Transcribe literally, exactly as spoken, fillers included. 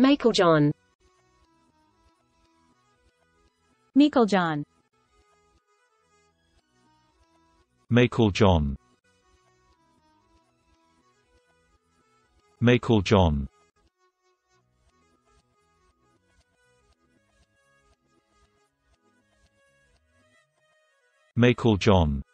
Meiklejohn. Meiklejohn. Meiklejohn. Meiklejohn. Meiklejohn.